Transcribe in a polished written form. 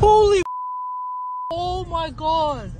Holy! Oh my God!